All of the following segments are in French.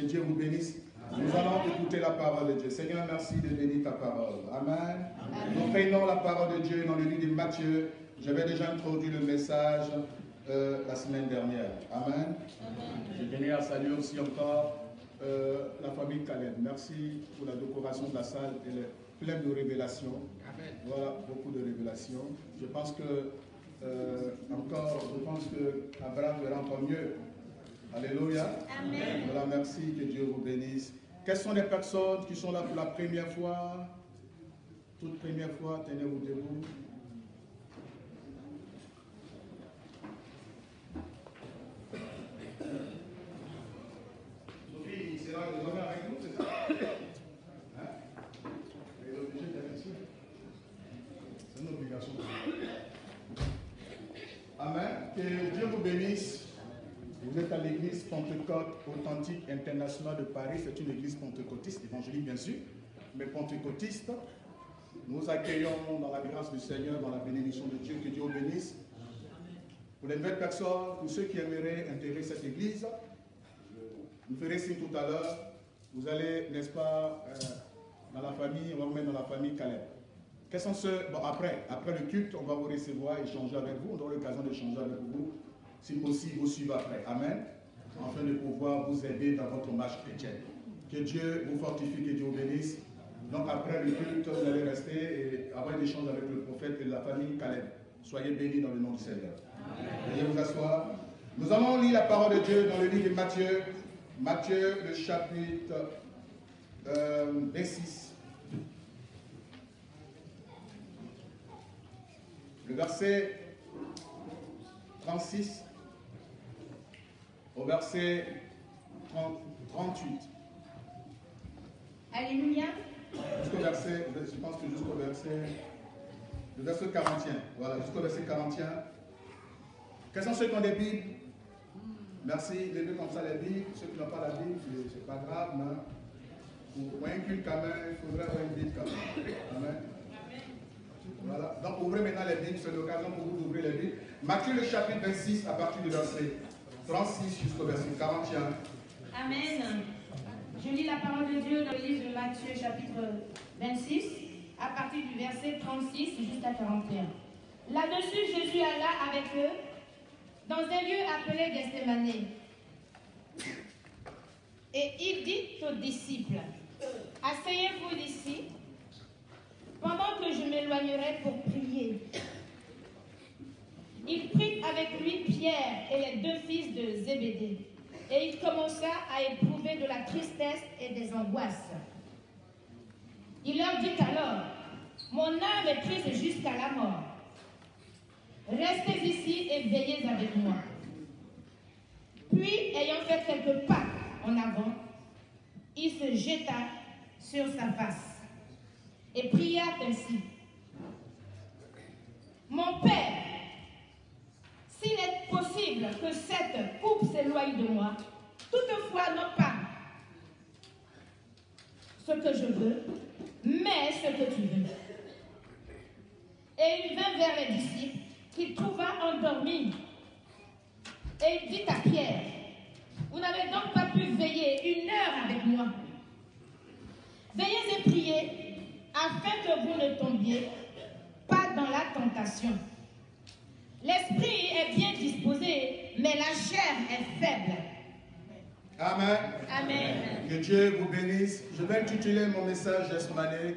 Que Dieu vous bénisse. Amen. Nous allons écouter la parole de Dieu. Seigneur, merci de bénir ta parole. Amen. Amen. Nous prenons la parole de Dieu dans le livre de Matthieu. J'avais déjà introduit le message la semaine dernière. Amen. Amen. Je tenais à saluer aussi encore la famille Caleb. Merci pour la décoration de la salle. Elle est pleine de révélations. Amen. Voilà, beaucoup de révélations. Je pense que, je pense que Abraham verra encore mieux. Alléluia. Amen. Voilà, merci, que Dieu vous bénisse. Quelles sont les personnes qui sont là pour la première fois? Toute première fois, tenez-vous debout. Sophie, c'est là que vous avez avec nous, c'est ça? Hein? Elle est obligée d'être ici. C'est une obligation. Amen. Que Dieu vous bénisse. Vous êtes à l'église Pentecôte authentique internationale de Paris. C'est une église pentecôtiste, évangélique bien sûr, mais pentecôtiste. Nous accueillons dans la grâce du Seigneur, dans la bénédiction de Dieu, que Dieu vous bénisse. Pour les nouvelles personnes, pour ceux qui aimeraient intégrer cette église, vous ferez signe tout à l'heure. Vous allez, n'est-ce pas, dans la famille, on va vous mettre dans la famille Caleb. Quels sont ceux, bon après le culte, on va vous recevoir, échanger avec vous, on aura l'occasion d'échanger avec vous. Si possible, vous suivez après. Amen. Afin de pouvoir vous aider dans votre marche chrétienne. Que Dieu vous fortifie, que Dieu vous bénisse. Donc après le culte, vous allez rester et avoir une échange avec le prophète et la famille Caleb. Soyez bénis dans le nom du Seigneur. Veuillez vous asseoir. Nous allons lire la parole de Dieu dans le livre de Matthieu. Matthieu, le chapitre 26. Le verset 36. Au verset 38. Alléluia. Jusqu'au verset, je pense que jusqu'au verset, le verset 41. Voilà, jusqu'au verset 41. Quels sont ceux qui ont des Bibles? Merci, levez comme ça les Bibles. Ceux qui n'ont pas la Bible, c'est pas grave, non? Pour un culte quand même, il faudrait avoir une Bible quand même. Amen. Voilà. Donc ouvrez maintenant les Bibles, c'est l'occasion pour vous d'ouvrir les Bibles. Matthieu le chapitre 26 à partir du verset 36 jusqu'au verset 41. Amen. Je lis la parole de Dieu dans le livre de Matthieu chapitre 26 à partir du verset 36 jusqu'à 41. Là-dessus, Jésus alla avec eux dans un lieu appelé Gethsémané. Et il dit aux disciples, « Asseyez-vous d'ici, pendant que je m'éloignerai pour prier. » Il prit avec lui Pierre et les deux fils de Zébédée, et il commença à éprouver de la tristesse et des angoisses. Il leur dit alors, « Mon âme est triste jusqu'à la mort. Restez ici et veillez avec moi. » Puis, ayant fait quelques pas en avant, il se jeta sur sa face et pria ainsi. « Mon Père, s'il est possible que cette coupe s'éloigne de moi, toutefois non pas ce que je veux, mais ce que tu veux. » Et il vint vers les disciples qu'il trouva endormis. Et il dit à Pierre, « Vous n'avez donc pas pu veiller une heure avec moi. Veillez et priez, afin que vous ne tombiez pas dans la tentation. L'esprit est bien disposé, mais la chair est faible. » Amen. Amen. Que Dieu vous bénisse. Je vais intituler mon message Gethsémané.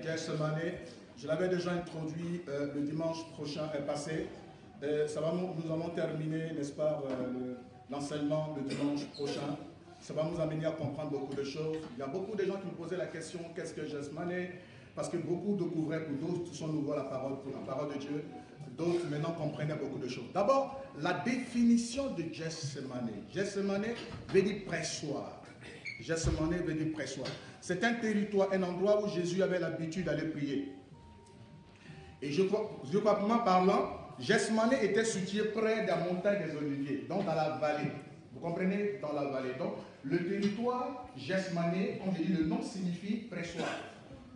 Je l'avais déjà introduit le dimanche prochain et passé. Nous allons terminer, n'est-ce pas, l'enseignement le dimanche prochain. Ça va nous amener à comprendre beaucoup de choses. Il y a beaucoup de gens qui me posaient la question, qu'est-ce que Gethsémané? Parce que beaucoup découvraient, pour d'autres sont nouveaux à la parole de Dieu, d'autres maintenant comprenaient beaucoup de choses. D'abord, la définition de Gethsémané. Gethsémané veut dire pressoir. Gethsémané veut dire pressoir. C'est un territoire, un endroit où Jésus avait l'habitude d'aller prier. Et géographiquement parlant, Gethsémané était situé près de la montagne des Oliviers, donc dans la vallée. Vous comprenez? Dans la vallée. Donc, le territoire Gethsémané, comme je dis, le nom signifie pressoir.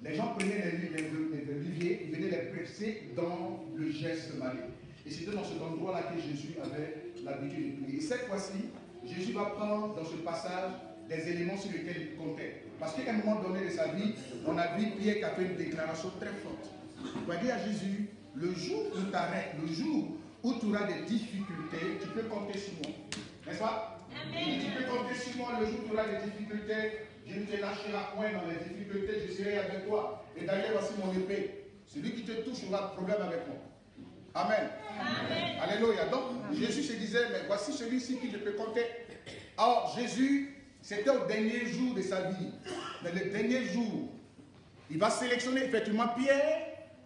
Les gens prenaient les oliviers, ils venaient les presser dans le Gethsémané. Et c'était dans cet endroit-là que Jésus avait l'habitude de prier. Et cette fois-ci, Jésus va prendre dans ce passage des éléments sur lesquels il comptait. Parce qu'à un moment donné de sa vie, on a vu Pierre qui a fait une déclaration très forte. Il a dit à Jésus, le jour où tu arrêtes, le jour où tu auras des difficultés, tu peux compter sur moi. N'est-ce pas? Amen. Tu peux compter sur moi, le jour où tu auras des difficultés, je ne te lâcherai point dans les difficultés, je serai avec toi. Et d'ailleurs, voici mon épée. Celui qui te touche aura problème avec moi. Amen. Amen. Alléluia. Donc, amen. Jésus se disait, mais voici celui-ci qui je peux compter. Or, Jésus, c'était au dernier jour de sa vie. Mais le dernier jour, il va sélectionner effectivement Pierre,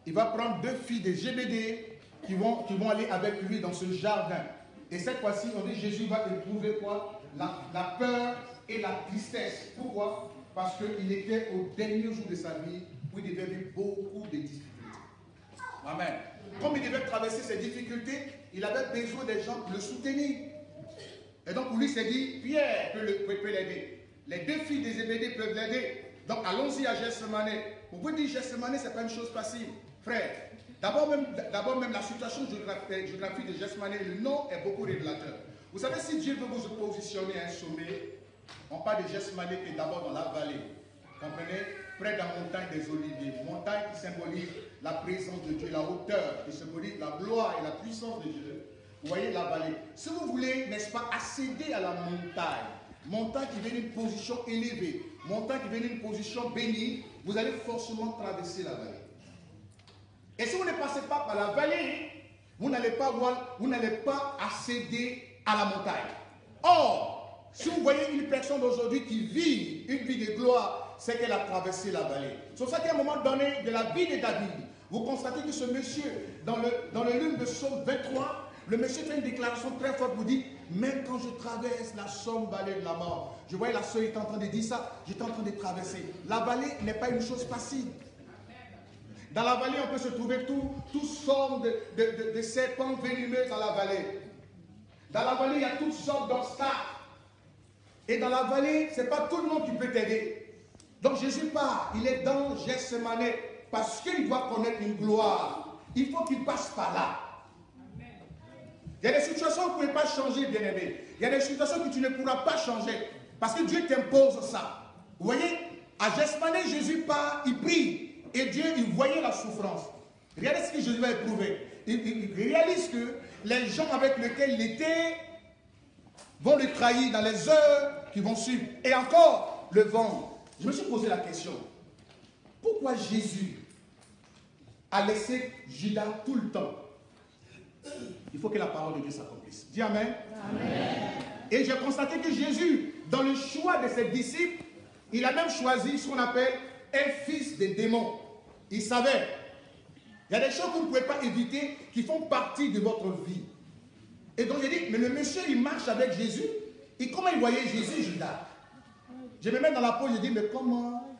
il va prendre deux filles de Zébédée qui vont aller avec lui dans ce jardin. Et cette fois-ci, on dit Jésus va éprouver quoi? La peur et la tristesse. Pourquoi? Parce qu'il était au dernier jour de sa vie où il devait vivre beaucoup de difficultés. Amen. Comme il devait traverser ces difficultés, il avait besoin des gens pour le soutenir. Et donc, pour lui, c'est dit, Pierre peut l'aider. Les deux filles des Zébédée peuvent l'aider. Donc, allons-y à Gethsémané. Vous pouvez dire, Gethsémané, ce n'est pas une chose facile. Frère, d'abord même la situation géographique de Gethsémané, le nom est beaucoup révélateur. Vous savez, si Dieu veut vous positionner à un sommet, on parle de Gethsémané qui est d'abord dans la vallée. Comprenez? Près de la montagne des Oliviers. Montagne qui symbolise la présence de Dieu, la hauteur, qui symbolise la gloire et la puissance de Dieu. Vous voyez la vallée. Si vous voulez, n'est-ce pas, accéder à la montagne, montagne qui vient d'une position élevée, montagne qui vient d'une position bénie, vous allez forcément traverser la vallée. Et si vous ne passez pas par la vallée, vous n'allez pas voir, vous n'allez pas accéder à la montagne. Or, si vous voyez une personne aujourd'hui qui vit une vie de gloire, c'est qu'elle a traversé la vallée. C'est pour ça qu'à un moment donné de la vie de David, vous constatez que ce monsieur, dans le livre de Psaume 23, le monsieur fait une déclaration très forte pour dire, même quand je traverse la sombre vallée de la mort, je voyais la soeur était en train de dire ça, j'étais en train de traverser. La vallée n'est pas une chose facile. Dans la vallée, on peut se trouver toutes sortes de serpents venimeux dans la vallée. Dans la vallée, il y a toutes sortes d'obstacles. Et dans la vallée, ce n'est pas tout le monde qui peut t'aider. Donc Jésus part, il est dans Gethsémané parce qu'il doit connaître une gloire. Il faut qu'il passe par là. Il y a des situations que vous ne pouvez pas changer, bien-aimé. Il y a des situations que tu ne pourras pas changer. Parce que Dieu t'impose ça. Vous voyez, à Gethsémané, Jésus part, il prie. Et Dieu, il voyait la souffrance. Regardez ce que Jésus va éprouver. Il réalise que les gens avec lesquels il était vont le trahir dans les heures qui vont suivre. Et encore, le vent. Je me suis posé la question. Pourquoi Jésus a laissé Judas tout le temps? Il faut que la parole de Dieu s'accomplisse. Dis amen. Amen. Et j'ai constaté que Jésus, dans le choix de ses disciples, il a même choisi ce qu'on appelle un fils des démons. Il savait. Il y a des choses que vous ne pouvez pas éviter qui font partie de votre vie. Et donc j'ai dit, mais le monsieur, il marche avec Jésus. Et comment il voyait Jésus, Judas? Je me mets dans la peau, je dis, mais comment